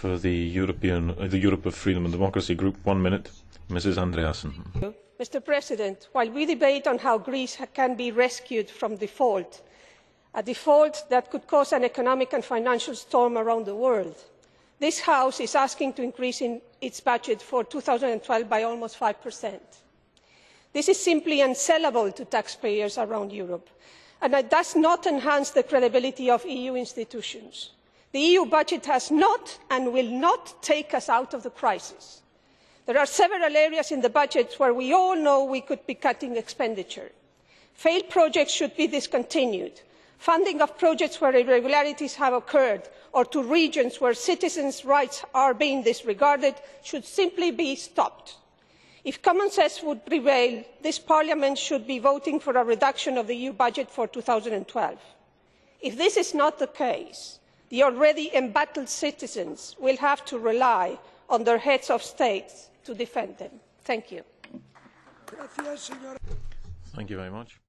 For the Europe of Freedom and Democracy group, 1 minute, Mrs. Andreasen. Mr. President, while we debate on how Greece can be rescued from default, a default that could cause an economic and financial storm around the world, this House is asking to increase its budget for 2012 by almost 5%. This is simply unsellable to taxpayers around Europe, and it does not enhance the credibility of EU institutions. The EU budget has not and will not take us out of the crisis. There are several areas in the budget where we all know we could be cutting expenditure. Failed projects should be discontinued. Funding of projects where irregularities have occurred or to regions where citizens' rights are being disregarded should simply be stopped. If common sense would prevail, this Parliament should be voting for a reduction of the EU budget for 2012. If this is not the case, the already embattled citizens will have to rely on their heads of state to defend them. Thank you. Thank you very much.